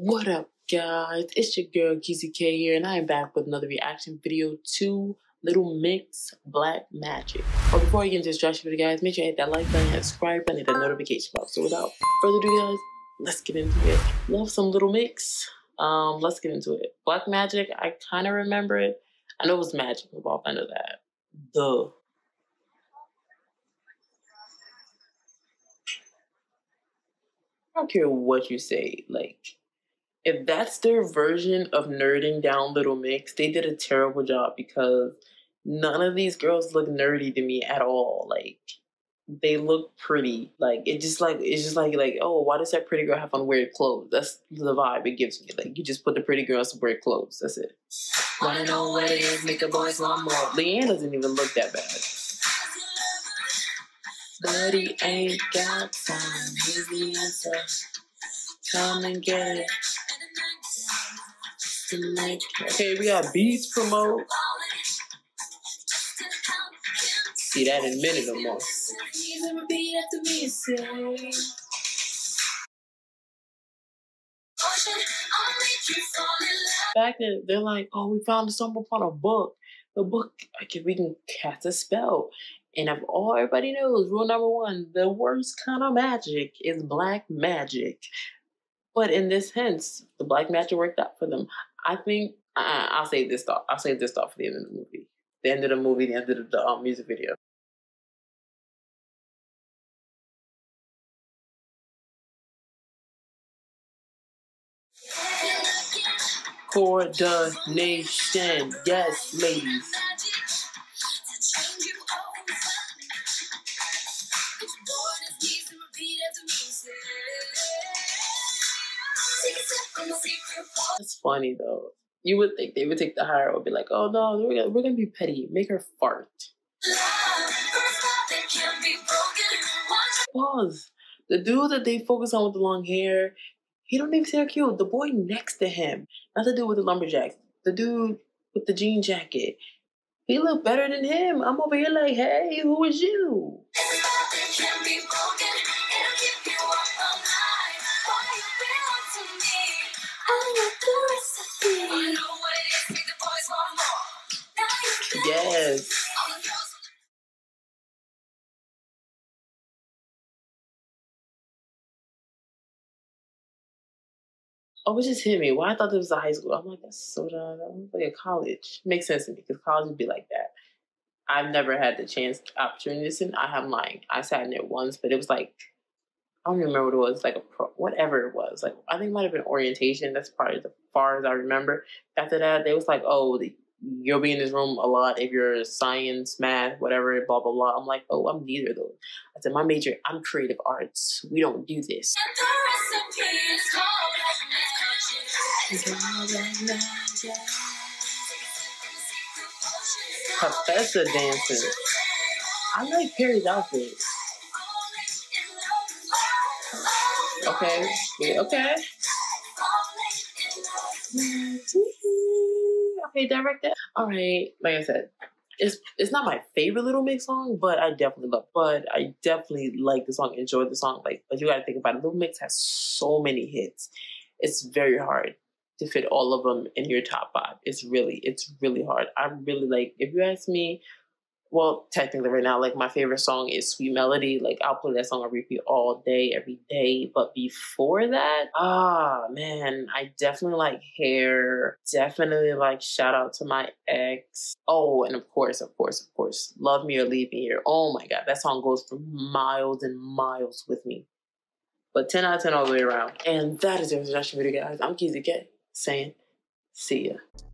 What up, guys? It's your girl Kizzy K here, and I am back with another reaction video to Little Mix, Black Magic. But before I get into this Josh video, guys, make sure you hit that like button, subscribe button, and hit that notification box. So without further ado, guys, let's get into it. Love some Little Mix. Let's get into it. Black Magic, I kind of remember it. I know it was magic involved. I know that. Duh. I don't care what you say, like, if that's their version of nerding down Little Mix, they did a terrible job because none of these girls look nerdy to me at all. Like, they look pretty. Like, it's just like, oh, why does that pretty girl have on weird clothes? That's the vibe it gives me. Like, you just put the pretty girl in some weird clothes. That's it. Wanna know what it is? Make a boys want more. Leanne doesn't even look that bad. But he ain't got time. Here's the answer. Come and get it. Okay, we got beats promote. See that in a minute or more. Back then, they're like, oh, we found something upon a book. The book, okay, we can cast a spell. And of all everybody knows, rule number one, the worst kind of magic is black magic. But in this sense, the black magic worked out for them. I think I'll save this thought. I'll save this thought for the end of the movie. The end of the movie, the end of the music video. Coordination, yes, ladies. It's funny though. You would think they would take the higher road, be like, "Oh no, we're gonna be petty. Make her fart." Pause. The dude that they focus on with the long hair, he don't even say cute. The boy next to him, not the dude with the lumberjacks, the dude with the jean jacket, he looked better than him. I'm over here like, "Hey, who is you?" Yes. Oh, it just hit me. Well, I thought it was a high school. I'm like, that's so dumb. I'm like a college. Makes sense to me because college would be like that. I've never had the chance, opportunity to listen. I have mine. I sat in it once, but it was like, I don't remember what it was, like a pro, whatever it was. Like, I think it might have been orientation. That's probably as far as I remember. After that, they was like, oh, you'll be in this room a lot if you're science, math, whatever, blah, blah, blah. I'm like, oh, I'm neither of those. I said, my major, I'm creative arts. We don't do this. Professor dancing. I like Perry's outfit. Okay, okay. Okay, direct that. All right, like I said, it's not my favorite Little Mix song, but I definitely like the song, enjoyed the song. Like, but you gotta think about it. Little Mix has so many hits. It's very hard to fit all of them in your top five. It's really hard. I really like, if you ask me, well, technically right now, like, my favorite song is Sweet Melody. Like, I'll play that song on repeat all day, every day. But before that, man, I definitely like Hair. Definitely like Shout Out to My Ex. Oh, and of course, Love Me or Leave Me here. Oh my God, that song goes for miles and miles with me. But 10 out of 10 all the way around. And that is your suggestion video, guys. I'm Kizzy K saying, see ya.